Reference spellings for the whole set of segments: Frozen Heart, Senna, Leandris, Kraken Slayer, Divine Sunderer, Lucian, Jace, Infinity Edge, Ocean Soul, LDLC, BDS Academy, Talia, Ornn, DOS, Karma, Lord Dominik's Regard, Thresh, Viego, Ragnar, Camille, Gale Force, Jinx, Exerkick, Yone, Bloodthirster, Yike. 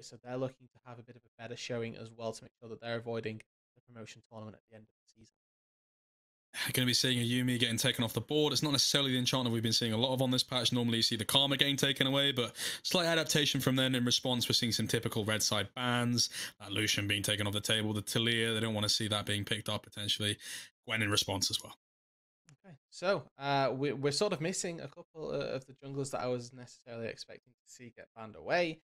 anyway, so they're looking to have a bit of a better showing as well to make sure that they're avoiding the promotion tournament at the end of the season. We're going to be seeing a Yumi getting taken off the board. It's not necessarily the enchantment we've been seeing a lot of on this patch. Normally you see the Karma getting taken away, but slight adaptation from them. In response, we're seeing some typical red side bans. That Lucian being taken off the table. The Talia, they don't want to see that being picked up potentially. Gwen in response as well. Okay, so we're sort of missing a couple of the junglers that I was necessarily expecting to see get banned away.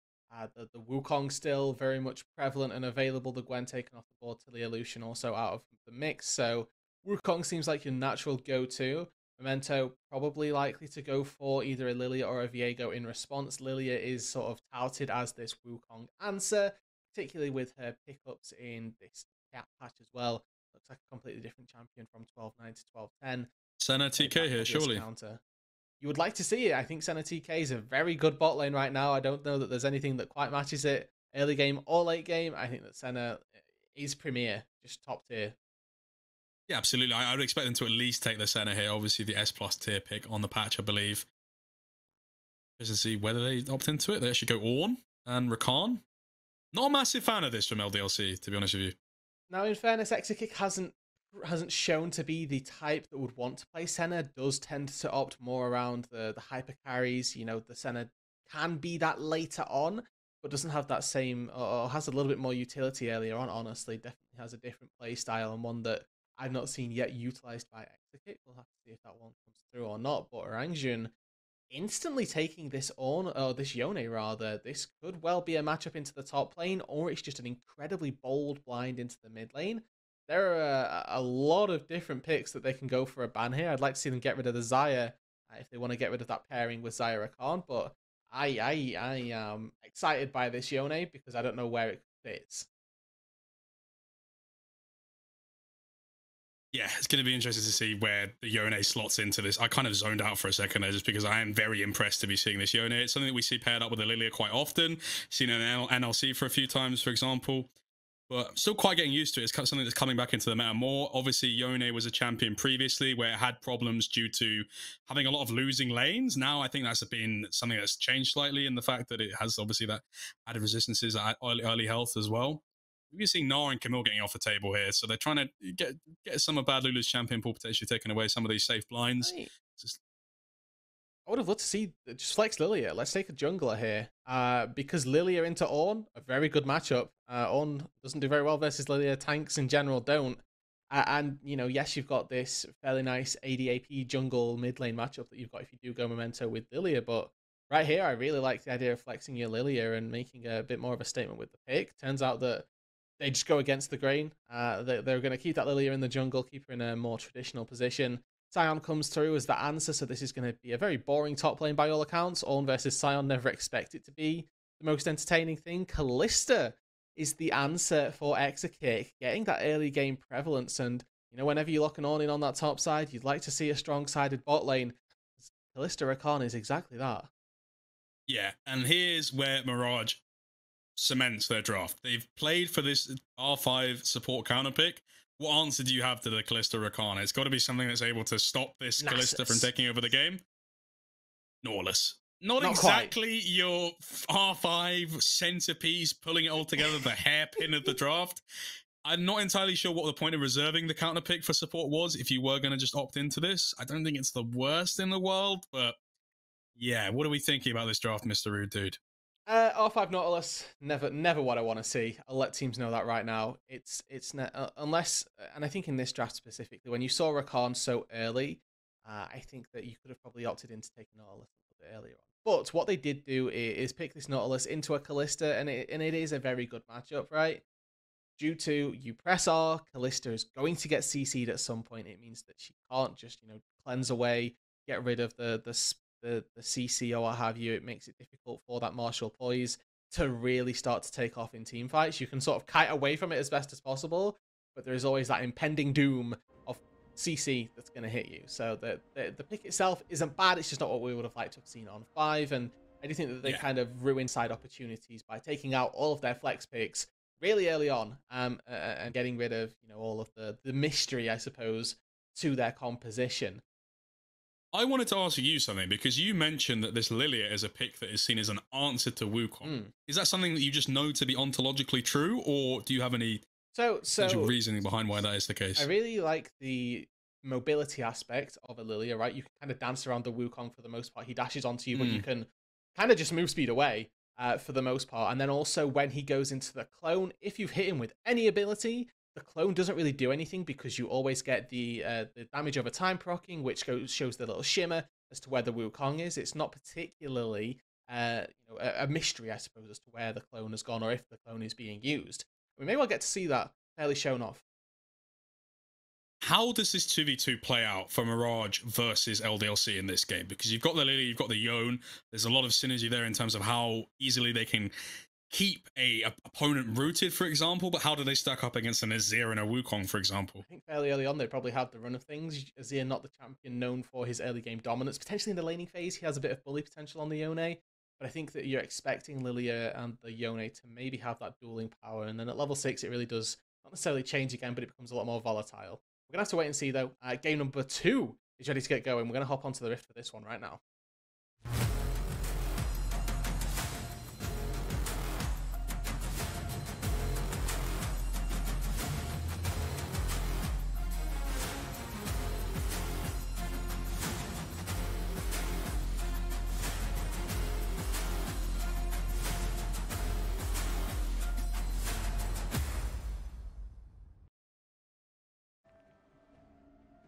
The Wukong still very much prevalent and available. The Gwen taken off the board. Talia, Lucian also out of the mix. So Wukong seems like your natural go-to. Memento probably likely to go for either a Lilia or a Viego in response. Lilia is sort of touted as this Wukong answer, particularly with her pickups in this cat patch as well. Looks like a completely different champion from 12.9 to 12.10. Senna TK here, surely. Counter. You would like to see it. I think Senna TK is a very good bot lane right now. I don't know that there's anything that quite matches it, early game or late game. I think that Senna is premier, just top tier. Yeah, absolutely. I would expect them to at least take the Senna here. Obviously, the S+ tier pick on the patch, I believe. Just to see whether they opt into it. They actually go Ornn and Rakan. Not a massive fan of this from LDLC, to be honest with you. Now, in fairness, Exerkick hasn't shown to be the type that would want to play Senna. Does tend to opt more around the hyper carries. You know, the Senna can be that later on, but doesn't have that same, or has a little bit more utility earlier on, honestly. Definitely has a different play style, and one that I've not seen yet utilised by Exerkick. We'll have to see if that one comes through or not. But Orangian instantly taking this on, or this Yone rather. This could well be a matchup into the top lane, or it's just an incredibly bold blind into the mid lane. There are a lot of different picks that they can go for a ban here. I'd like to see them get rid of the Xayah if they want to get rid of that pairing with Xayah Rakan. But I am excited by this Yone because I don't know where it fits. Yeah, it's going to be interesting to see where the Yone slots into this. I kind of zoned out for a second there just because I am very impressed to be seeing this Yone. It's something that we see paired up with the Lilia quite often. Seen it in NLC for a few times, for example. But I'm still quite getting used to it. It's something that's coming back into the meta more. Obviously, Yone was a champion previously where it had problems due to having a lot of losing lanes. Now, I think that's been something that's changed slightly in the fact that it has obviously that added resistances at early health as well. We're seeing Gnar and Camille getting off the table here, so they're trying to get some of Bad Lulu's champion pool potentially taken away, some of these safe blinds. Right. I would have loved to see just flex Lilia. Let's take a jungler here, because Lilia into Ornn, a very good matchup. Ornn doesn't do very well versus Lilia. Tanks in general don't. And, you know, yes, you've got this fairly nice ADAP jungle mid lane matchup that you've got if you do go Memento with Lilia, but right here I really like the idea of flexing your Lilia and making a bit more of a statement with the pick. Turns out that they just go against the grain. They're going to keep that Lilia in the jungle, keep her in a more traditional position. Sion comes through as the answer, so this is going to be a very boring top lane by all accounts. Ornn versus Sion, never expect it to be the most entertaining thing. Kalista is the answer for Exerkick, getting that early game prevalence. And, you know, whenever you lock an Ornn in on that top side, you'd like to see a strong-sided bot lane. Kalista Rakan is exactly that. Yeah, and here's where Mirage cements their draft. They've played for this R5 support counter pick. What answer do you have to the Kalista Rakan? It's got to be something that's able to stop this Kalista from taking over the game. Nautilus. Not exactly quite your R5 centerpiece, pulling it all together, the hairpin of the draft. I'm not entirely sure what the point of reserving the counter pick for support was if you were going to just opt into this. I don't think it's the worst in the world, but yeah, what are we thinking about this draft, Mr. Rude Dude? R5 Nautilus, never what I want to see. I'll let teams know that right now. Unless, and I think in this draft specifically, when you saw Rakan so early, I think that you could have probably opted into taking Nautilus a little bit earlier on. But what they did do is pick this Nautilus into a Kalista, and it is a very good matchup, right? Due to you press R, Kalista is going to get CC'd at some point. It means that she can't just, you know, cleanse away, get rid of the CC or what have you. It makes it difficult for that martial poise to really start to take off in team fights. You can sort of kite away from it as best as possible, but there is always that impending doom of CC that's going to hit you. So the pick itself isn't bad. It's just not what we would have liked to have seen on 5, and I do think that they kind of ruin side opportunities by taking out all of their flex picks really early on, and getting rid of, you know, all of the mystery, I suppose, to their composition. I wanted to ask you something, because you mentioned that this Lilia is a pick that is seen as an answer to Wukong. Is that something that you just know to be ontologically true, or do you have any reasoning behind why that is the case? I really like the mobility aspect of a Lilia, right? You can kind of dance around the Wukong for the most part. He dashes onto you, but you can kind of just move speed away for the most part. And then also when he goes into the clone, if you've hit him with any ability, the clone doesn't really do anything because you always get the damage over time proccing, which shows the little shimmer as to where the Wukong is. It's not particularly you know, a mystery, I suppose, as to where the clone has gone or if the clone is being used. We may well get to see that fairly shown off. How does this 2v2 play out for Mirage versus LDLC in this game? Because you've got the Lilia, you've got the Yone. There's a lot of synergy there in terms of how easily they can keep a opponent rooted, for example, but how do they stack up against an Azir and a Wukong, for example? I think fairly early on they probably had the run of things. Azir, not the champion known for his early game dominance. Potentially in the laning phase, he has a bit of bully potential on the Yone, but I think that you're expecting Lilia and the Yone to maybe have that dueling power, and then at level 6 it really does not necessarily change again, but it becomes a lot more volatile. We're going to have to wait and see, though. Game number 2 is ready to get going. We're going to hop onto the Rift for this one right now.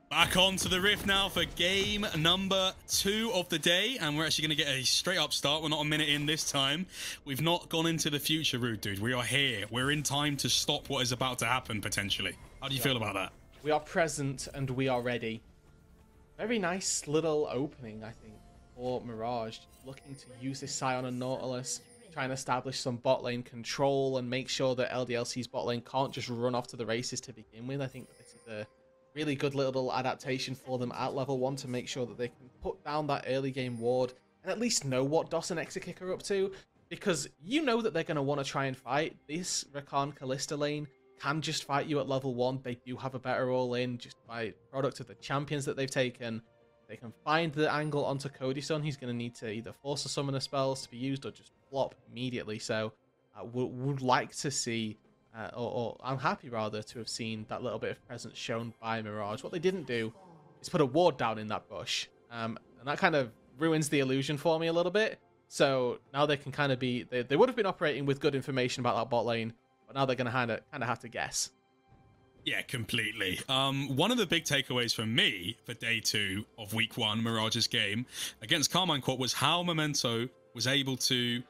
Back onto the Rift now for game number 2 of the day, and we're actually going to get a straight up start. We're not a minute in this time. We've not gone into the future, Rude Dude. We are here. We're in time to stop what is about to happen, potentially. How do you feel about that? We are present and we are ready. Very nice little opening, I think, for Mirage. Looking to use this Sion and Nautilus, trying to establish some bot lane control and make sure that LDLC's bot lane can't just run off to the races to begin with. I think that this is a really good little adaptation for them at level 1 to make sure that they can put down that early game ward and at least know what DOS and Exerkick are up to, because you know that they're going to want to try and fight. This Rakan Kalista lane can just fight you at level 1. They do have a better all-in just by product of the champions that they've taken. They can find the angle onto Cody Sun. He's going to need to either force or summon the spells to be used or just flop immediately. So I would like to see... I'm happy, rather, to have seen that little bit of presence shown by Mirage. What they didn't do is put a ward down in that bush. And that kind of ruins the illusion for me a little bit. So now they can kind of be... They would have been operating with good information about that bot lane, but now they're going to kind of have to guess. Yeah, completely. One of the big takeaways from me for day 2 of week 1, Mirage's game, against Karmine Corp, was how Memento was able to...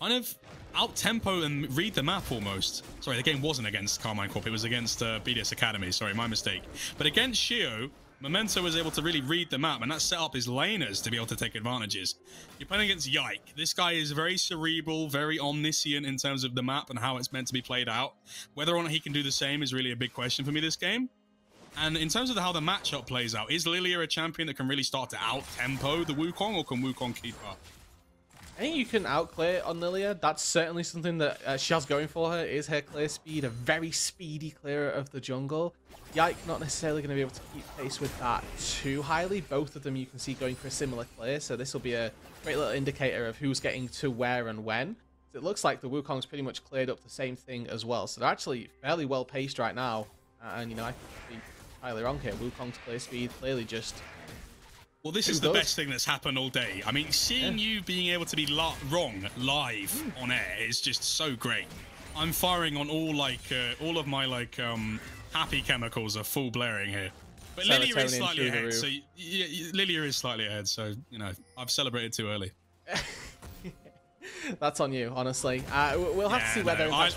kind of out-tempo and read the map almost. Sorry, the game wasn't against Karmine Corp. It was against BDS Academy. Sorry, my mistake. But against Shio, Memento was able to really read the map, and that set up his laners to be able to take advantages. You're playing against Yike. This guy is very cerebral, very omniscient in terms of the map and how it's meant to be played out. Whether or not he can do the same is really a big question for me this game. And in terms of how the matchup plays out, is Lilia a champion that can really start to out-tempo the Wukong, or can Wukong keep her? I think you can outclear on Lilia. That's certainly something that she has going for her, is her clear speed, a very speedy clearer of the jungle. Yike not necessarily going to be able to keep pace with that too highly. Both of them you can see going for a similar clear, so this will be a great little indicator of who's getting to where and when. So it looks like the Wukong's pretty much cleared up the same thing as well, so they're actually fairly well paced right now. And, you know, I could be highly wrong here. Wukong's clear speed clearly just... Well, this is the best thing that's happened all day. I mean, seeing you being able to be wrong live on air is just so great. I'm firing on all of my happy chemicals are full blaring here. But Lilia is slightly ahead, so Lilia is slightly ahead. So you know, I've celebrated too early. That's on you, honestly. We'll have to see whether I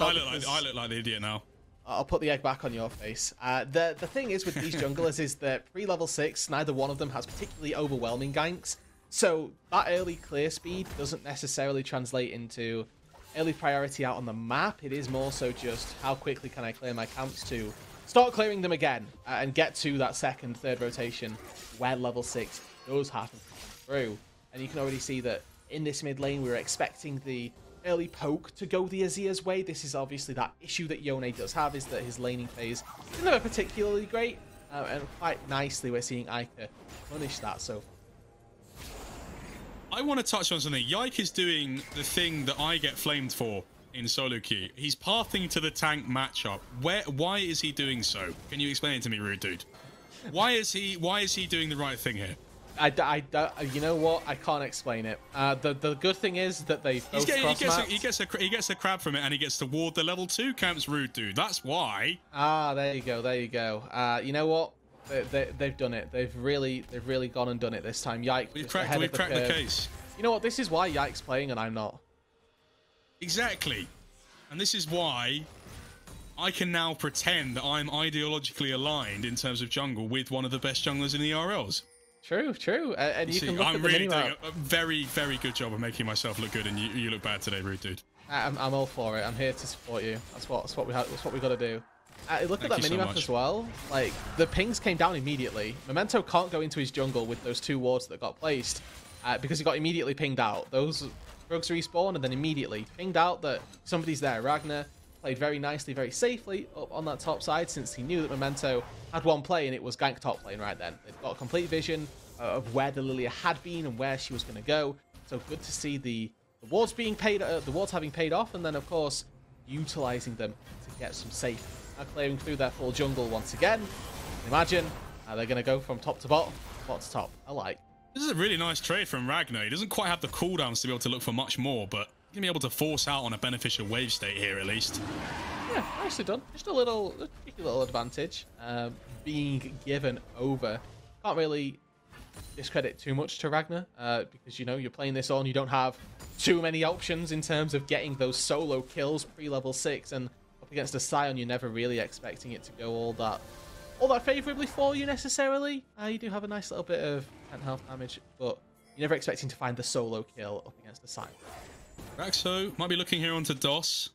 look like the idiot now. I'll put the egg back on your face. The thing is with these junglers is that pre-level 6, neither one of them has particularly overwhelming ganks. So that early clear speed doesn't necessarily translate into early priority out on the map. It is more so just how quickly can I clear my camps to start clearing them again and get to that second, third rotation where level 6 does happen to come through. And you can already see that in this mid lane, we were expecting the early poke to go the Azir's way. This is obviously that issue that Yone does have, is that his laning phase is never particularly great, and quite nicely we're seeing Ika punish that so far. I want to touch on something. Yike is doing the thing that I get flamed for in solo queue. He's pathing to the tank matchup. Why is he doing so? Can you explain it to me, rude dude? Why is he doing the right thing here? You know what? I can't explain it. The good thing is that they both he gets a crab from it, and he gets to ward the level 2 camps, rude dude. That's why. Ah, there you go, there you go. You know what? They've done it. They've really gone and done it this time. Yike. We've cracked the case. You know what? This is why Yike's playing and I'm not. Exactly, and this is why I can now pretend that I'm ideologically aligned in terms of jungle with one of the best junglers in the RLs. True, true. And you see, can look I'm at really the doing a very, very good job of making myself look good, and you look bad today, rude dude. I'm all for it. I'm here to support you. That's what we got to do. Look Thank at that minimap so as well. Like, the pings came down immediately. Memento can't go into his jungle with those 2 wards that got placed because he got immediately pinged out. Those rogues respawn and then immediately pinged out that somebody's there. Ragnar played very nicely, very safely up on that top side since he knew that Memento had one play and it was gank top lane right then. They've got a complete vision of where the Lilia had been and where she was going to go. So good to see the wards being paid, the wards having paid off, and then of course utilizing them to get some safe. Are clearing through their full jungle once again. Imagine they're going to go from top to bottom, bottom to top. I like. This is a really nice trade from Ragnar. He doesn't quite have the cooldowns to be able to look for much more, but he's going to be able to force out on a beneficial wave state here at least. Yeah, nicely done. Just a little advantage being given over. Can't really discredit too much to Ragnar because, you know, you're playing this on. You don't have too many options in terms of getting those solo kills pre-level 6 and against a Sion, you're never really expecting it to go all that favorably for you necessarily. You do have a nice little bit of health damage, but you're never expecting to find the solo kill up against a Sion. Raxo might be looking here onto DOS.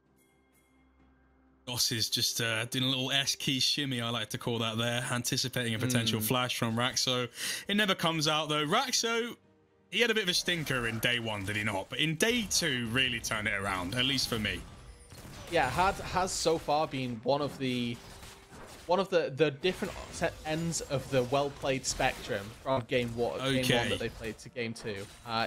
DOS is just doing a little S key shimmy, I like to call that there, anticipating a potential flash from Raxo. It never comes out though. Raxo, he had a bit of a stinker in day 1, did he not? But in day 2, really turned it around, at least for me. Yeah, has so far been one of the different ends of the well-played spectrum from game one that they played to game 2.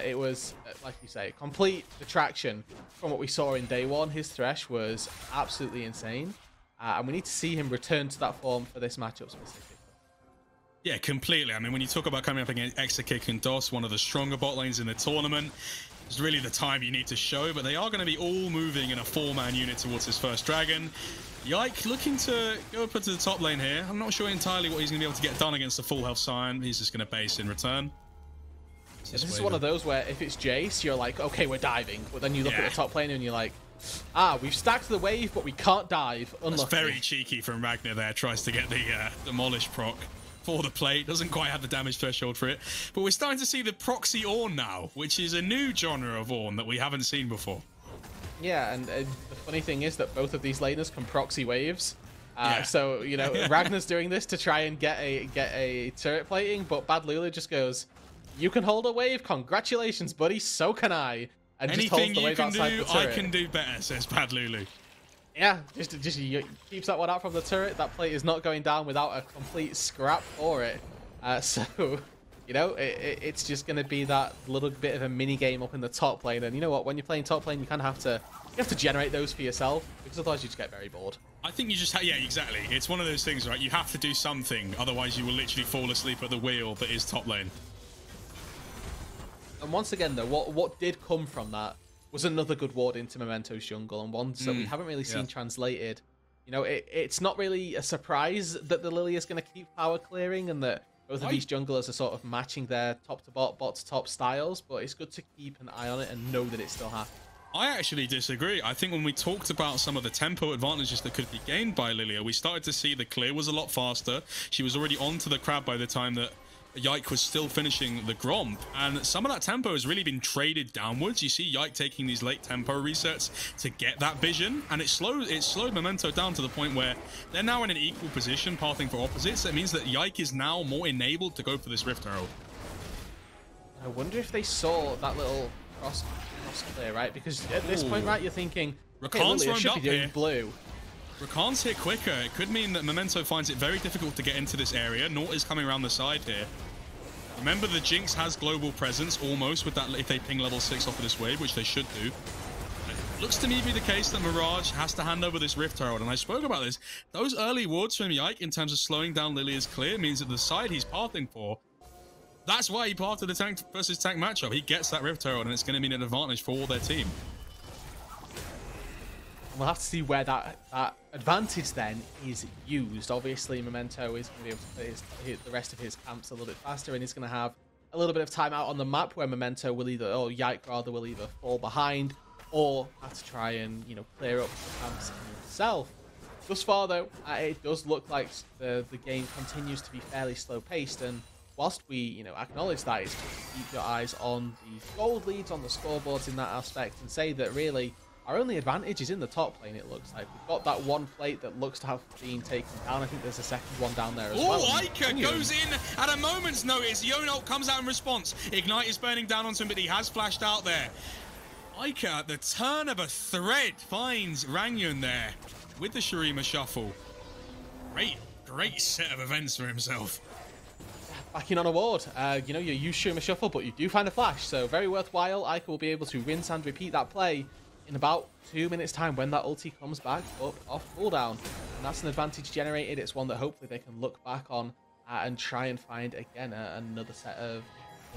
It was, like you say, complete detraction from what we saw in day 1. His Thresh was absolutely insane, and we need to see him return to that form for this matchup specifically. Yeah, completely. I mean, when you talk about coming up against Exerkick and DOS, one of the stronger bot lanes in the tournament, it's really the time you need to show, but they are going to be all moving in a 4-man unit towards his first dragon. Yike looking to go up into the top lane here. I'm not sure entirely what he's going to be able to get done against the full health Sion. He's just going to base in return. This is one of those where if it's Jace, you're like, okay, we're diving. But then you look at the top lane and you're like, ah, we've stacked the wave, but we can't dive. Unlucky. That's very cheeky from Ragnar there. Tries to get the demolish proc for the plate, doesn't quite have the damage threshold for it, but we're starting to see the proxy Ornn now, which is a new genre of Ornn that we haven't seen before. Yeah, and the funny thing is that both of these laners can proxy waves, so you know Ragnar's doing this to try and get a turret plating, but Bad Lulu just goes, "You can hold a wave, congratulations, buddy. So can I." And anything just holds the wave outside the turret. I can do better, says Bad Lulu. Yeah, just keeps that one out from the turret. That plate is not going down without a complete scrap for it. So, you know, it's just going to be that little bit of a mini game up in the top lane. And you know what? When you're playing top lane, you kind of have to generate those for yourself because otherwise you just get very bored. I think you just yeah, exactly. It's one of those things, right? You have to do something, otherwise you will literally fall asleep at the wheel that is top lane. And once again, though, what did come from that was another good ward into Memento's jungle, and one that we haven't really seen translated. You know, it's not really a surprise that the Lilia is going to keep power clearing and that both of these junglers are sort of matching their top to bot, bot to top styles, but it's good to keep an eye on it and know that it's still happening. I actually disagree. I think when we talked about some of the tempo advantages that could be gained by Lilia, we started to see the clear was a lot faster. She was already onto the crab by the time that Yike was still finishing the Gromp, and some of that tempo has really been traded downwards. You see Yike taking these late tempo resets to get that vision, and it slowed Memento down to the point where they're now in an equal position, pathing for opposites. That means that Yike is now more enabled to go for this Rift Herald. I wonder if they saw that little cross clear, right? Because at this point, right, you're thinking, Rakan's hey, should be doing here. Blue. Rakan's here quicker. It could mean that Memento finds it very difficult to get into this area. Naught is coming around the side here. Remember, the Jinx has global presence almost with that if they ping level 6 off of this wave, which they should do. It looks to me to be the case that Mirage has to hand over this Rift Herald, and I spoke about this. Those early wards from Yike in terms of slowing down Lilia's clear means that the side he's pathing for, that's why he parted the tank versus tank matchup. He gets that Rift Herald, and it's going to mean an advantage for all their team. We'll have to see where that advantage then is used. Obviously, Memento is going to be able to play the rest of his camps a little bit faster, and he's going to have a little bit of time out on the map where Memento will either, or Yike rather, will either fall behind or have to try and, you know, clear up the camps himself. Thus far, though, it does look like the game continues to be fairly slow-paced, and whilst we, you know, acknowledge that, it's just keep your eyes on the gold leads, on the scoreboards in that aspect, and say that really our only advantage is in the top lane, it looks like. We've got that one plate that looks to have been taken down. I think there's a second one down there as well. Oh, Ika goes in at a moment's notice. Yone ult comes out in response. Ignite is burning down on somebody. He has flashed out there. Ika, at the turn of a thread, finds Rangyun there with the Shurima Shuffle. Great set of events for himself. Backing on a ward. You know, you use Shurima Shuffle, but you do find a flash. So very worthwhile. Ika will be able to rinse and repeat that play in about 2 minutes time when that ulti comes back up off cooldown, and that's an advantage generated. It's one that hopefully they can look back on and try and find again another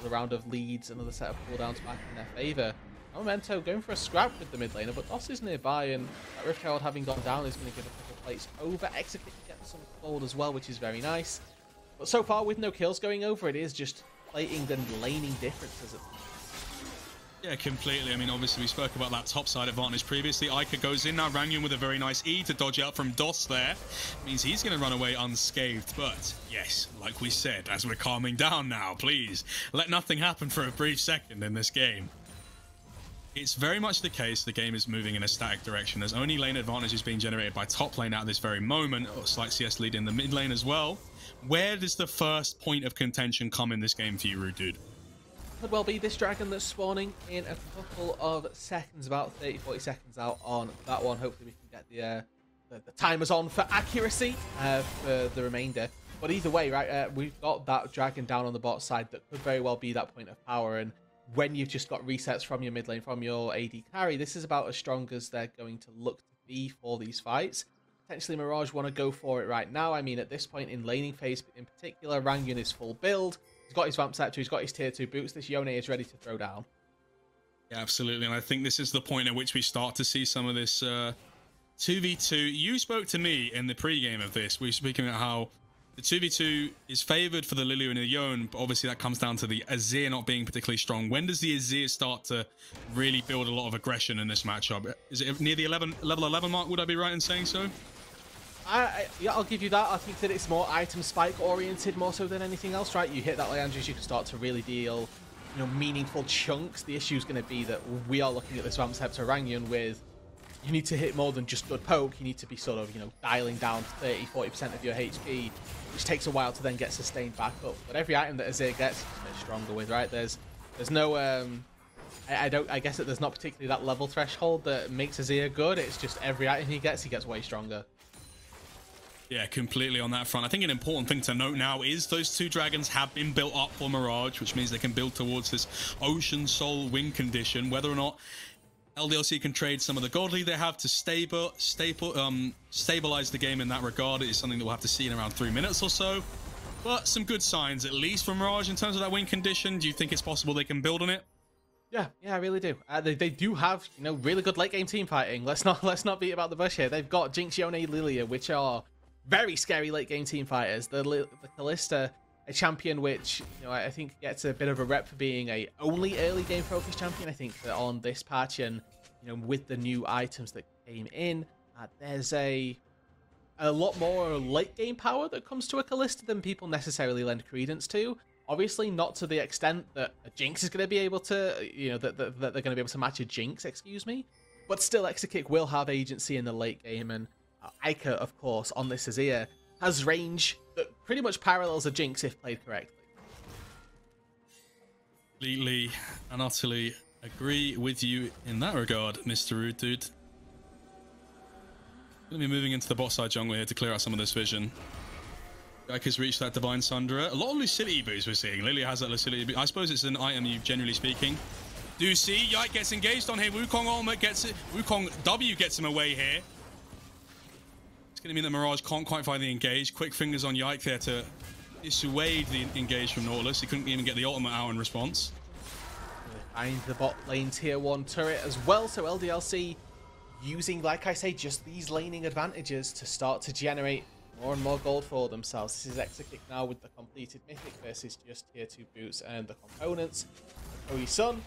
round of leads, another set of cooldowns back in their favor. Now Memento going for a scrap with the mid laner, but DOS is nearby, and that Rift Herald having gone down is going to give a couple plates over. Exerkick gets some gold as well, which is very nice, but so far with no kills going over, it is just plating and laning differences at the yeah, completely. I mean, obviously, we spoke about that topside advantage previously. Ika goes in now. Rangyun with a very nice E to dodge out from DOS there. Means he's going to run away unscathed. But, yes, like we said, as we're calming down now, please, let nothing happen for a brief second in this game. It's very much the case the game is moving in a static direction. There's only lane advantages being generated by top lane at this very moment. Oh, slight CS lead in the mid lane as well. Where does the first point of contention come in this game for you, Rude Dude? Could well be this dragon that's spawning in a couple of seconds, about 30-40 seconds out on that one. Hopefully we can get the timers on for accuracy for the remainder, but either way, right, we've got that dragon down on the bot side that could very well be that point of power, and when you've just got resets from your mid lane, from your AD carry, this is about as strong as they're going to look to be for these fights. Potentially Mirage want to go for it right now. I mean, at this point in laning phase in particular, Rangyun is full build. He's got his vamp set too, he's got his tier 2 boots. This Yone is ready to throw down. Yeah, absolutely. And I think this is the point at which we start to see some of this 2v2. You spoke to me in the pregame of this. We were speaking about how the 2v2 is favoured for the Lilia and the Yone, but obviously that comes down to the Azir not being particularly strong. When does the Azir start to really build a lot of aggression in this matchup? Is it near the level 11 mark? Would I be right in saying so? Yeah, I'll give you that. I think that it's more item spike oriented more so than anything else, right? You hit that Leandris, you can start to really deal, you know, meaningful chunks. The issue is going to be that we are looking at this Ramp Scepter Rangyun with, you need to hit more than just good poke. You need to be sort of, you know, dialing down 30-40% of your HP, which takes a while to then get sustained back up. But every item that Azir gets, he's a bit stronger with, right? There's no, I guess that there's not particularly that level threshold that makes Azir good. It's just every item he gets way stronger. Yeah, completely on that front. I think an important thing to note now is those two dragons have been built up for Mirage, which means they can build towards this Ocean Soul win condition. Whether or not LDLC can trade some of the gold lead they have to stabilize the game in that regard is something that we'll have to see in around 3 minutes or so. But some good signs, at least from Mirage in terms of that win condition. Do you think it's possible they can build on it? Yeah, I really do. They do have, you know, really good late game team fighting. Let's not beat about the bush here. They've got Jinx, Yone, Lilia, which are very scary late game team fighters. The Kalista, a champion which, you know, I think gets a bit of a rep for being a only early game focused champion. I think that on this patch, and you know, with the new items that came in, there's a lot more late game power that comes to a Kalista than people necessarily lend credence to. Obviously not to the extent that a Jinx is going to be able to, you know, that they're going to be able to match a Jinx, excuse me, but still Exerkick will have agency in the late game, and Ika, of course, on this Azir, has range that pretty much parallels a Jinx if played correctly. Completely and utterly agree with you in that regard, Mr. Rude Dude. Going to be moving into the bot side jungle here to clear out some of this vision. Yike has reached that Divine Sunderer. A lot of Lucidity boosts we're seeing. Lilia has that Lucidity boost. I suppose it's an item you generally speaking do see. Yike gets engaged on here. Wukong ultimate gets it. Wukong W gets him away here. It's going to mean that Mirage can't quite find the engage. Quick fingers on Yike there to dissuade the engage from Nautilus. He couldn't even get the ultimate out in response. Behind the bot lane tier 1 turret as well. So LDLC using, like I say, just these laning advantages to start to generate more and more gold for themselves. This is Exerkick now with the completed mythic versus just tier 2 boots and the components. Cody Sun.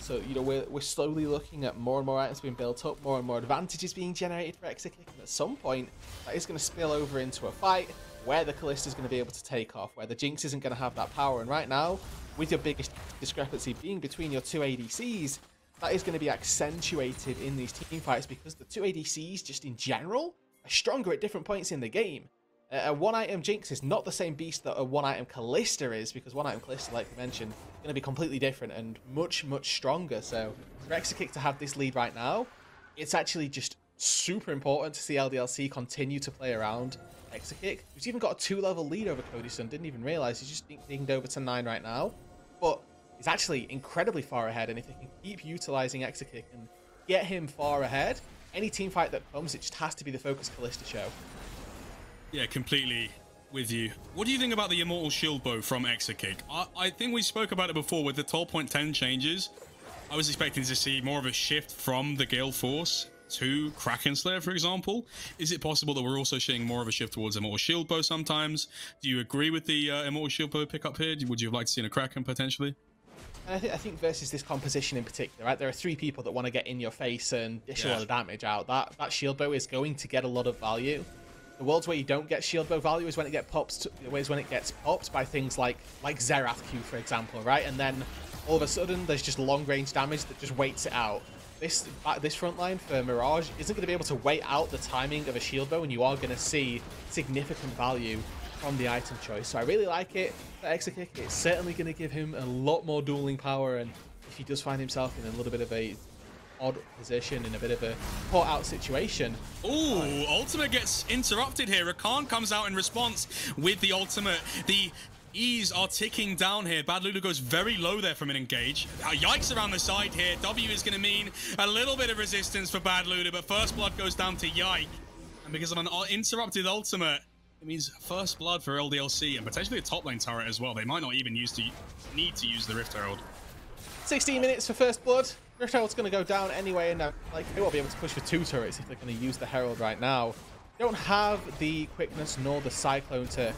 So, you know, we're slowly looking at more and more items being built up, more and more advantages being generated for Exerkick. And at some point, that is going to spill over into a fight where the Kalista is going to be able to take off, where the Jinx isn't going to have that power. And right now, with your biggest discrepancy being between your two ADCs, that is going to be accentuated in these team fights because the two ADCs just in general are stronger at different points in the game. A one-item Jinx is not the same beast that a one-item Kalista is, because one-item Kalista, like we mentioned, is going to be completely different and much, much stronger. So for Exerkick to have this lead right now, it's actually just super important to see LDLC continue to play around Exerkick, who's even got a 2-level lead over Cody Sun. Didn't even realize. He's just dinged over to 9 right now, but he's actually incredibly far ahead, and if they can keep utilizing Exerkick and get him far ahead, any team fight that comes, it just has to be the focus Kalista show. Yeah, completely with you. What do you think about the Immortal Shield Bow from Exerkick? I think we spoke about it before with the 12.10 changes. I was expecting to see more of a shift from the Gale Force to Kraken Slayer, for example. Is it possible that we're also seeing more of a shift towards Immortal Shield Bow sometimes? Do you agree with the Immortal Shield Bow pickup here? Would you have liked to see a Kraken potentially? And I think versus this composition in particular, right? There are 3 people that want to get in your face and dish a lot of damage out. That shield bow is going to get a lot of value. The worlds where you don't get shield bow value is when it gets popped. Is when it gets popped by things like Xerath Q, for example, right? And then all of a sudden, there's just long range damage that just waits it out. This front line for Mirage isn't going to be able to wait out the timing of a shield bow, and you are going to see significant value from the item choice. So I really like it for Exerkick. It's certainly going to give him a lot more dueling power, and if he does find himself in a little bit of a odd position, in a bit of a caught out situation. Ooh, ultimate gets interrupted here. Rakan comes out in response with the ultimate. The E's are ticking down here. Bad Lulu goes very low there from an engage. Yikes around the side here. W is going to mean a little bit of resistance for Bad Lulu, but first blood goes down to Yike. And because of an interrupted ultimate, it means first blood for LDLC and potentially a top lane turret as well. They might not even need to use the Rift Herald. 16 minutes for first blood. Rift Herald's going to go down anyway, and like they won't be able to push for 2 turrets if they're going to use the Herald right now. They don't have the quickness nor the Cyclone to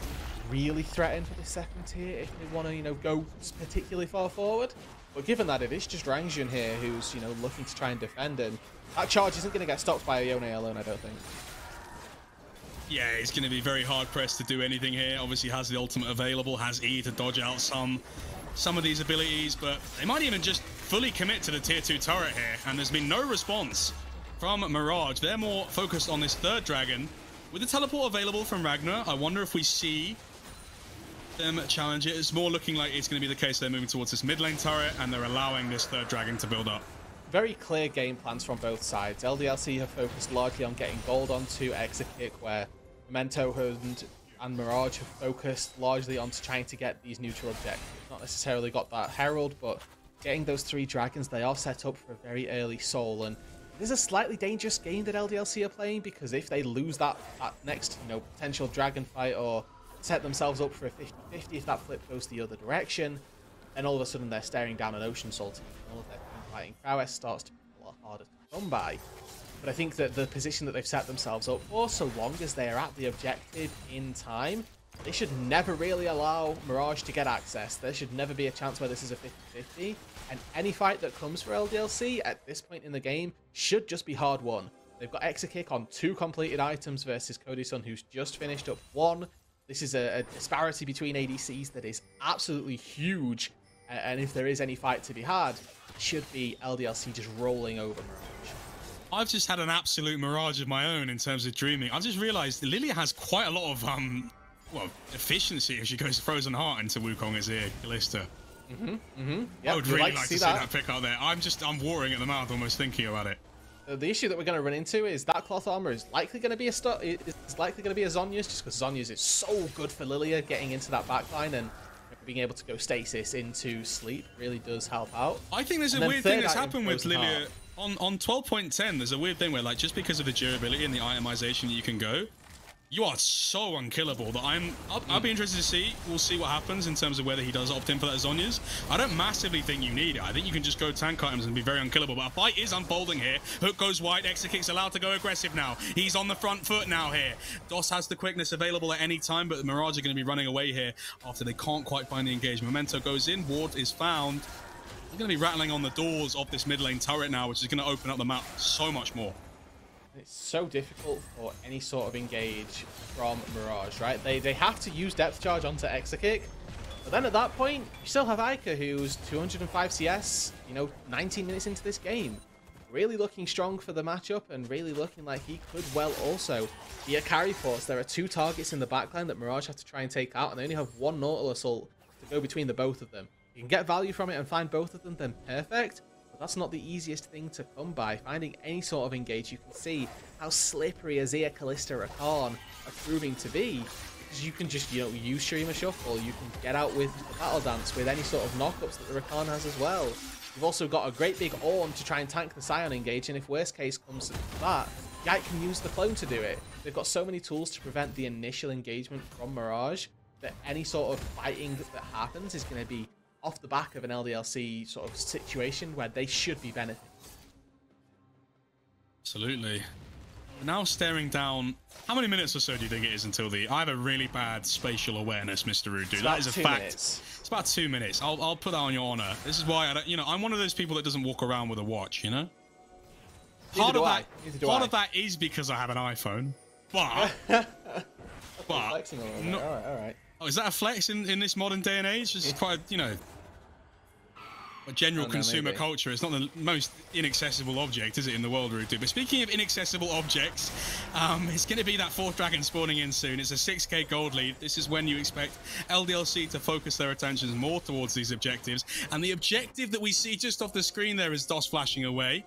really threaten for the second tier if they want to, you know, go particularly far forward. But given that, it is just Rangjun here who's, you know, looking to try and defend, and that charge isn't going to get stopped by Yone alone, I don't think. Yeah, it's going to be very hard-pressed to do anything here. Obviously has the ultimate available, has E to dodge out some of these abilities, but they might even just fully commit to the tier 2 turret here, and there's been no response from Mirage. They're more focused on this third dragon. With the teleport available from Ragnar, I wonder if we see them challenge it. It's more looking like it's going to be the case they're moving towards this mid-lane turret, and they're allowing this third dragon to build up. Very clear game plans from both sides. LDLC have focused largely on getting gold onto Exerkick, where Memento and Mirage have focused largely on trying to get these neutral objectives. Not necessarily got that Herald, but getting those 3 dragons, they are set up for a very early soul. And this is a slightly dangerous game that LDLC are playing, because if they lose that next, you know, potential dragon fight, or set themselves up for a 50-50 if that flip goes the other direction, then all of a sudden they're staring down an Ocean Soul team, and all of their fighting prowess starts to be a lot harder to come by. But I think that the position that they've set themselves up for, so long as they are at the objective in time, they should never really allow Mirage to get access. There should never be a chance where this is a 50-50. And any fight that comes for LDLC at this point in the game should just be hard won. They've got Exerkick on 2 completed items versus Cody Sun, who's just finished up 1. This is a disparity between ADCs that is absolutely huge. And if there is any fight to be had, it should be LDLC just rolling over Mirage. I've just had an absolute mirage of my own in terms of dreaming. I've just realized Lilia has quite a lot of, well, efficiency if she goes to Frozen Heart into Wukong Azir, Kalista. I would really like to see that pick out there. I'm watering at the mouth almost thinking about it. The issue that we're going to run into is that cloth armor is likely going to be a Zonyas, just because Zonyas is so good for Lilia getting into that backline, and being able to go stasis into sleep really does help out. I think there's a weird thing that's happened with Lilia on 12.10. there's a weird thing where, like, just because of the durability and the itemization you can go, you are so unkillable that I'll be interested to see. We'll see what happens in terms of whether he does opt in for that Zonyas. I don't massively think you need it. I think you can just go tank items and be very unkillable. But a fight is unfolding here. Hook goes wide. Exerkick's allowed to go aggressive now. He's on the front foot now here. DOS has the quickness available at any time, but the Mirage are going to be running away here after they can't quite find the engage. Memento goes in. Ward is found. They're going to be rattling on the doors of this mid lane turret now, which is going to open up the map so much more. It's so difficult for any sort of engage from Mirage, right? They have to use depth charge onto Exerkick, but then at that point, you still have Ika, who's 205 CS, you know, 19 minutes into this game. Really looking strong for the matchup and really looking like he could well also be a carry force. There are two targets in the backline that Mirage have to try and take out, and they only have one Nautilus ult to go between the both of them. If you can get value from it and find both of them, then perfect. That's not the easiest thing to come by. Finding any sort of engage, you can see how slippery Azir, Kalista, Rakan are proving to be. Because you can just, you know, use Shurima Shuffle. You can get out with the Battle Dance with any sort of knockups that the Rakan has as well. You've also got a great big Ornn to try and tank the Sion engage. And if worst case comes to that, Yike can use the clone to do it. They've got so many tools to prevent the initial engagement from Mirage that any sort of fighting that happens is going to be off the back of an LDLC sort of situation where they should be benefiting. Absolutely. We're now staring down, how many minutes or so do you think it is until the... I have a really bad spatial awareness, Mr. Rudu. That is a fact. Minutes. It's about 2 minutes. I'll put that on your honor. This is why I don't, you know, I'm one of those people that doesn't walk around with a watch, you know? Part of that is because I have an iPhone, but... All right. Oh, is that a flex in this modern day and age? It's quite, you know, a general consumer culture. It's not the most inaccessible object, is it, in the world, Rudu? But speaking of inaccessible objects, it's going to be that fourth dragon spawning in soon. It's a 6k gold lead. This is when you expect LDLC to focus their attentions more towards these objectives. And the objective that we see just off the screen there is DOS flashing away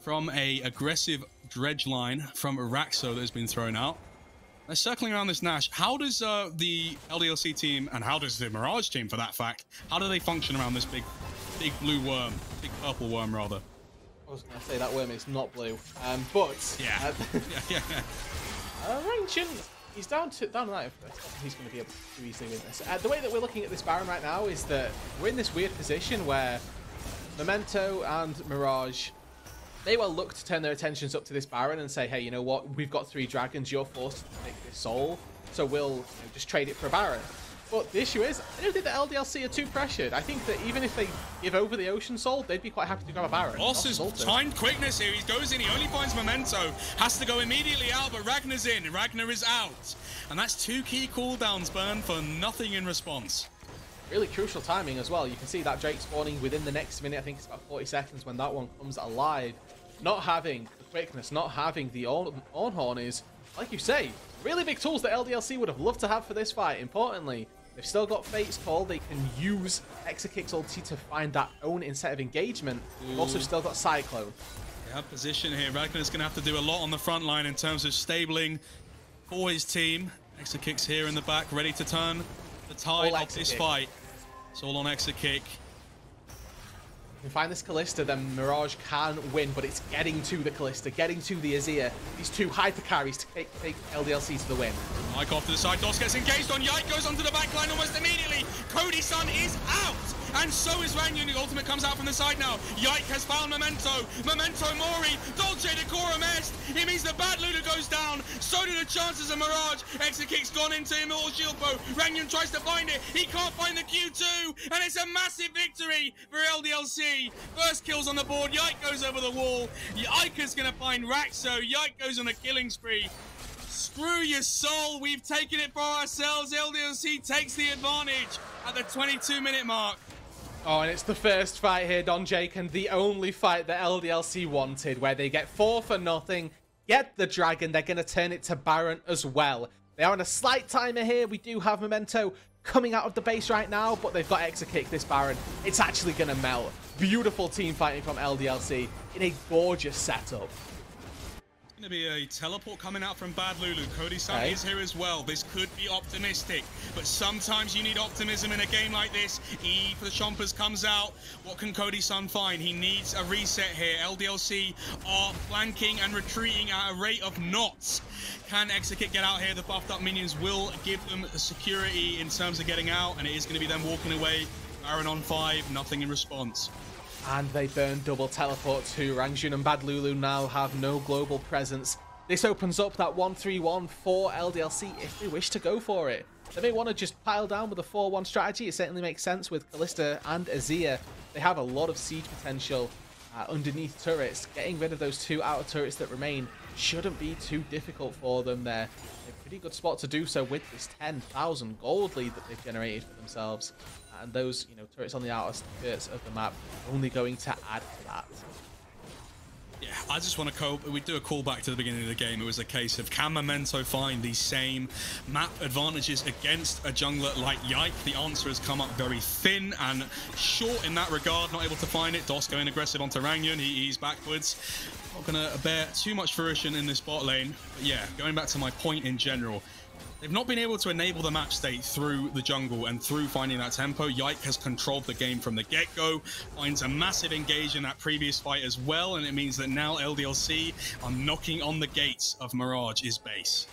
from an aggressive dredge line from Raxo that has been thrown out. Now, circling around this Nash, how does the LDLC team, and how does the Mirage team, for that fact, how do they function around this big blue worm, big purple worm, rather? I was going to say that worm is not blue, but... Yeah. Ancient, he's down to 9. He's going to be able to do easily win this. The way that we're looking at this Baron right now is that we're in this weird position where Memento and Mirage... They will look to turn their attentions up to this Baron and say, hey, you know what? We've got 3 dragons. You're forced to take this soul. So we'll, you know, just trade it for a Baron. But the issue is, I don't think the LDLC are too pressured. I think that even if they give over the Ocean Soul, they'd be quite happy to grab a Baron. Boss's timed quickness here. He goes in. He only finds Memento. Has to go immediately out, but Ragnar's in. Ragnar is out. And that's 2 key cooldowns burned for nothing in response. Really crucial timing as well. You can see that Drake spawning within the next minute. I think it's about 40 seconds when that one comes alive. Not having the quickness, not having the Ornn Horn is, like you say, really big tools that LDLC would have loved to have for this fight. Importantly, they've still got Fate's Call. They can use Exerkick's ulti to find that own instead of engagement. They've also still got Cyclone. They have position here. Ragnar's going to have to do a lot on the front line in terms of stabling for his team. Exerkick's here in the back, ready to turn the tide of this fight. It's all on Exerkick. If we find this Kalista, then Mirage can win, but it's getting to the Kalista, getting to the Azir. These 2 hyper carries to take LDLC to the win. Mike off to the side, DOS gets engaged on, Yike goes onto the back line almost immediately. Cody Sun is out, and so is Ranyu. The ultimate comes out from the side now. Yike has found Memento. Memento Mori, Dolce Decorum Est. It means the Bad Lulu goes down, so do the chances of Mirage. Exerkick's gone into Immortal Shield Bow. Ranyu tries to find it, he can't find the Q2, and it's a massive victory for LDLC. First kills on the board. Yike goes over the wall. Ika's going to find Raxo. Yike goes on a killing spree. Screw your soul. We've taken it for ourselves. LDLC takes the advantage at the 22-minute mark. Oh, and it's the first fight here, Don Jake, and the only fight that LDLC wanted, where they get 4 for nothing, get the dragon. They're going to turn it to Baron as well. They are on a slight timer here. We do have Memento coming out of the base right now, but they've got Exerkick this Baron. It's actually going to melt. Beautiful team fighting from LDLC in a gorgeous setup. Going to be a teleport coming out from Bad Lulu. Cody Sun is here as well. This could be optimistic, but sometimes you need optimism in a game like this. E for the Chompers comes out. What can Cody Sun find? He needs a reset here. LDLC are flanking and retreating at a rate of knots. Can Exerkick get out here? The buffed up minions will give them the security in terms of getting out, and it is going to be them walking away. Baron on 5, nothing in response. And they burn double teleport too. Rangjun and Bad Lulu now have no global presence. This opens up that 1-3-1 for LDLC if they wish to go for it. They may want to just pile down with a 4-1 strategy. It certainly makes sense with Kalista and Azir. They have a lot of siege potential underneath turrets. Getting rid of those two outer turrets that remain shouldn't be too difficult for them there. They're a pretty good spot to do so with this 10,000 gold lead that they've generated for themselves. And those, you know, turrets on the outer skirts of the map only going to add to that. Yeah, I just want to we do a callback to the beginning of the game. It was a case of, can Memento find these same map advantages against a jungler like Yike? The answer has come up very thin and short in that regard, not able to find it. DOS going aggressive onto Rangyun, he's backwards. Not going to bear too much fruition in this bot lane. But yeah, going back to my point in general, they've not been able to enable the map state through the jungle and through finding that tempo. Yike has controlled the game from the get-go, finds a massive engage in that previous fight as well, and it means that now LDLC are knocking on the gates of Mirage's base.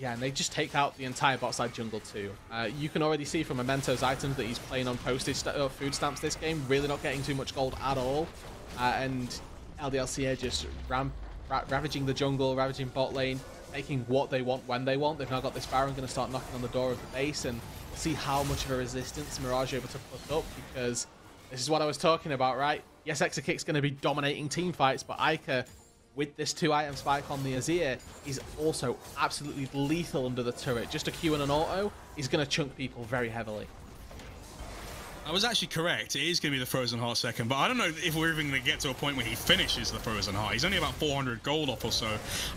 Yeah, and they just take out the entire bot side jungle too. You can already see from Memento's items that he's playing on postage food stamps this game, really not getting too much gold at all. And LDLC are just ravaging the jungle, ravaging bot lane, taking what they want when they want. They've now got this Baron going to start knocking on the door of the base, and we'll see how much of a resistance Mirage are able to put up, because this is what I was talking about, right? Yes, Exerkick's going to be dominating team fights, but Ika, with this 2-item spike on the Azir, is also absolutely lethal under the turret. Just a Q and an auto, he's going to chunk people very heavily. I was actually correct. It is going to be the Frozen Heart second, but I don't know if we're even going to get to a point where he finishes the Frozen Heart. He's only about 400 gold off or so,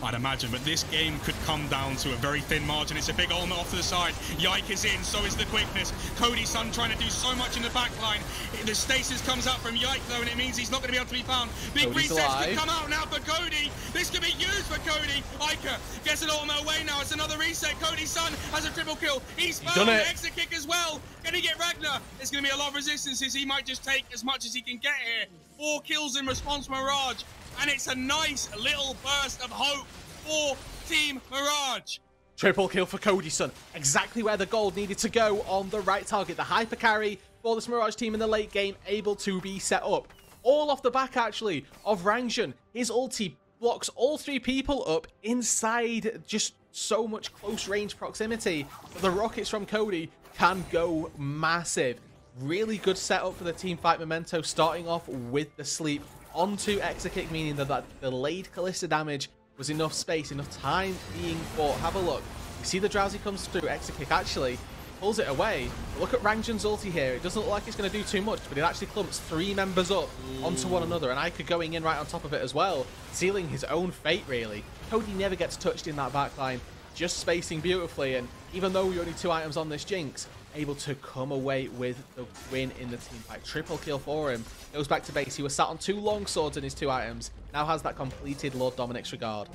I'd imagine, but this game could come down to a very thin margin. It's a big ultimate off to the side. Yike is in, so is the quickness. Cody Sun trying to do so much in the back line. The stasis comes out from Yike, though, and it means he's not going to be able to be found. Big resets could come out now for Cody. This could be used for Cody. Ika gets an ultimate away now. It's another reset. Cody Sun has a triple kill. He's found an Exerkick as well. Can he get Ragnar? It's going to be a lot of resistances. He might just take as much as he can get here. 4 kills in response Mirage, and it's a nice little burst of hope for Team Mirage. Triple kill for Cody Sun, exactly where the gold needed to go on the right target. The hyper carry for this Mirage team in the late game able to be set up. All off the back, actually, of Rangjun. His ulti blocks all 3 people up inside just so much close range proximity. But the rockets from Cody can go massive. Really good setup for the team fight. Memento starting off with the sleep onto Exerkick, meaning that delayed Kalista damage was enough space, enough time being fought. Have a look. You see the drowsy comes through. Exerkick actually pulls it away. Look at Rangjun's ulti here. It doesn't look like it's going to do too much, but it actually clumps 3 members up onto one another, and Ika going in right on top of it as well, sealing his own fate, really. Cody never gets touched in that backline, just spacing beautifully, and even though we only 2 items on this Jinx, able to come away with the win in the team fight. Triple kill for him. Goes back to base. He was sat on 2 long swords in his 2 items. Now has that completed Lord Dominic's regard.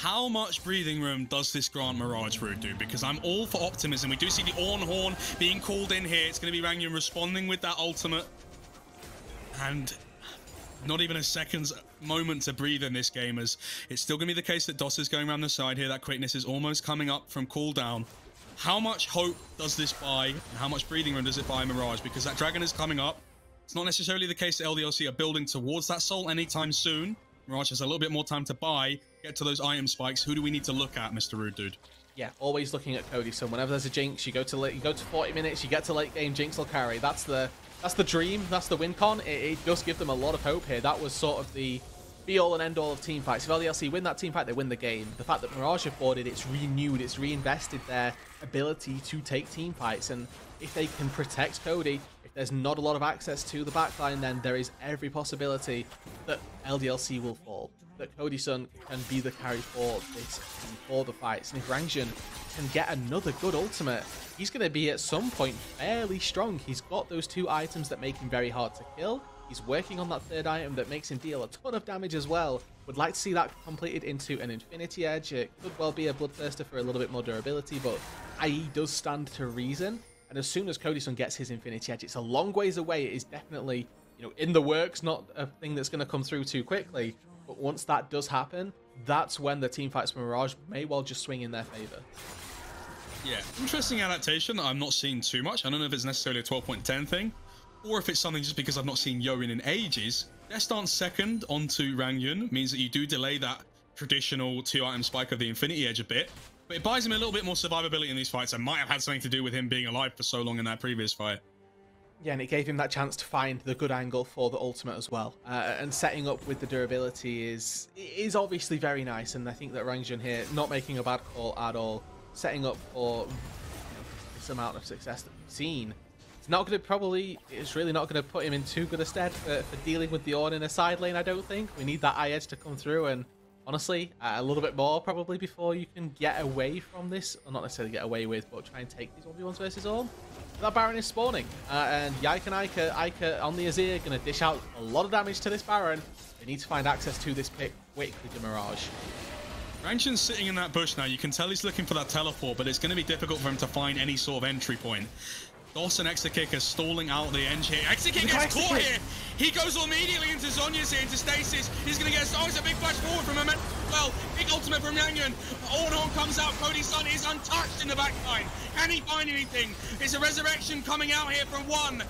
How much breathing room does this grant Mirage Brew do? Because I'm all for optimism. We do see the Ornhorn being called in here. It's going to be Rangyun responding with that ultimate. And not even a second's moment to breathe in this game, as it's still going to be the case that DOS is going around the side here. That quickness is almost coming up from cooldown. How much hope does this buy, and how much breathing room does it buy Mirage? Because that Dragon is coming up. It's not necessarily the case that LDLC are building towards that soul anytime soon. Mirage has a little bit more time to buy, get to those item spikes. Who do we need to look at, Mr. Rude Dude? Yeah, always looking at Cody. So whenever there's a Jinx, you go to 40 minutes, you get to late game, Jinx will carry. That's the dream. That's the win con. It does give them a lot of hope here. That was sort of the be all and end all of team fights. If LDLC win that team fight, they win the game. The fact that Mirage have boarded, it's renewed, it's reinvested their ability to take team fights. And if they can protect Cody, if there's not a lot of access to the backline, then there is every possibility that LDLC will fall, that Cody Sun can be the carry for this team, for the fights. And if Rangjun can get another good ultimate, he's going to be at some point fairly strong. He's got those 2 items that make him very hard to kill. He's working on that third item that makes him deal a ton of damage as well. Would like to see that completed into an Infinity Edge. It could well be a Bloodthirster for a little bit more durability, but IE does stand to reason. And as soon as Cody Sun gets his Infinity Edge, it's a long ways away. It is definitely, you know, in the works, not a thing that's going to come through too quickly. But once that does happen, that's when the team fights from Mirage may well just swing in their favor. Yeah, interesting adaptation that I'm not seeing too much. I don't know if it's necessarily a 12.10 thing, or if it's something just because I've not seen Yone in ages. Their stance second onto Rangyun means that you do delay that traditional two-item spike of the Infinity Edge a bit, but it buys him a little bit more survivability in these fights. It might have had something to do with him being alive for so long in that previous fight. Yeah, and it gave him that chance to find the good angle for the ultimate as well. And setting up with the durability is obviously very nice, and I think that Rangyun here, not making a bad call at all, setting up for, you know, this amount of success that we've seen. It's not going to probably, it's really not going to put him in too good a stead for dealing with the Orn in a side lane, I don't think. We need that eye edge to come through, and honestly, a little bit more probably before you can get away from this, or not necessarily get away with, but try and take these 1v1s versus Orn. That Baron is spawning, and Yike and Ika on the Azir going to dish out a lot of damage to this Baron. They need to find access to this pick quickly to Mirage. Rangyun's sitting in that bush now. You can tell he's looking for that teleport, but it's going to be difficult for him to find any sort of entry point. DOS and Exerkick are stalling out the edge here. Exerkick gets caught here. He goes immediately into Zonyas here, into stasis. He's going to get... Oh, it's a big flash forward from Memento. Well, big ultimate from Rangyun. Ornhorn comes out. Cody Sun is untouched in the backline. Can he find anything? It's a resurrection coming out here from one.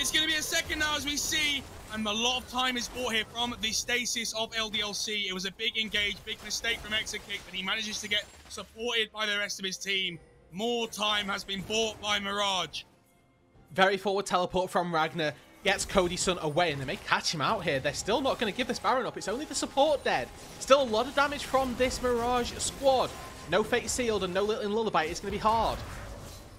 It's going to be a second now as we see... And a lot of time is bought here from the stasis of LDLC. It was a big engage, big mistake from Exerkick, but he manages to get supported by the rest of his team. More time has been bought by Mirage. Very forward teleport from Ragnar. Gets Cody Sun away, and they may catch him out here. They're still not going to give this Baron up. It's only the support dead. Still a lot of damage from this Mirage squad. No Fate Sealed and no Little Lullaby. It's going to be hard.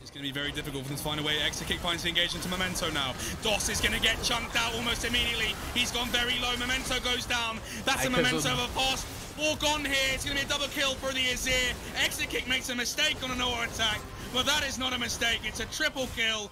It's going to be very difficult for them to find a way. Exerkick finds the engagement to Memento now. DOS is going to get chunked out almost immediately. He's gone very low. Memento goes down. That's a Memento of a fast. Four gone here. It's going to be a double kill for the Azir. Exerkick makes a mistake on an aura attack, but that is not a mistake. It's a triple kill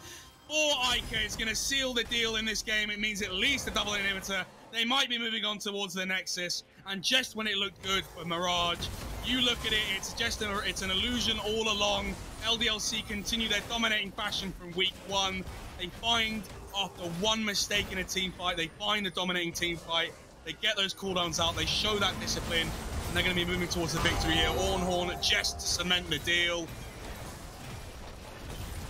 for Ika. It's going to seal the deal in this game. It means at least a double inhibitor. They might be moving on towards the Nexus. And just when it looked good for Mirage, you look at it, it's just it's an illusion all along. LDLC continue their dominating fashion from week one. They find, after one mistake in a team fight, they find the dominating team fight. They get those cooldowns out, they show that discipline, and they're going to be moving towards the victory here. Ornhorn just to cement the deal.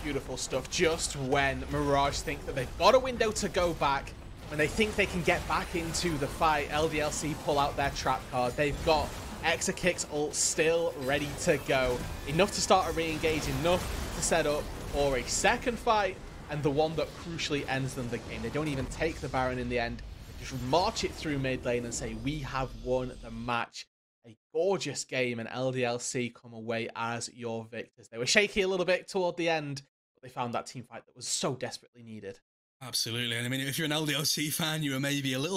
Beautiful stuff. Just when Mirage think that they've got a window to go back, when they think they can get back into the fight, LDLC pull out their trap card. They've got Exerkick's ult still ready to go. Enough to start a re-engage, enough to set up for a second fight, and the one that crucially ends them the game. They don't even take the Baron in the end. They just march it through mid lane and say, we have won the match. A gorgeous game, and LDLC come away as your victors. They were shaky a little bit toward the end, but they found that team fight that was so desperately needed. Absolutely. And I mean, if you're an LDLC fan, you were maybe a little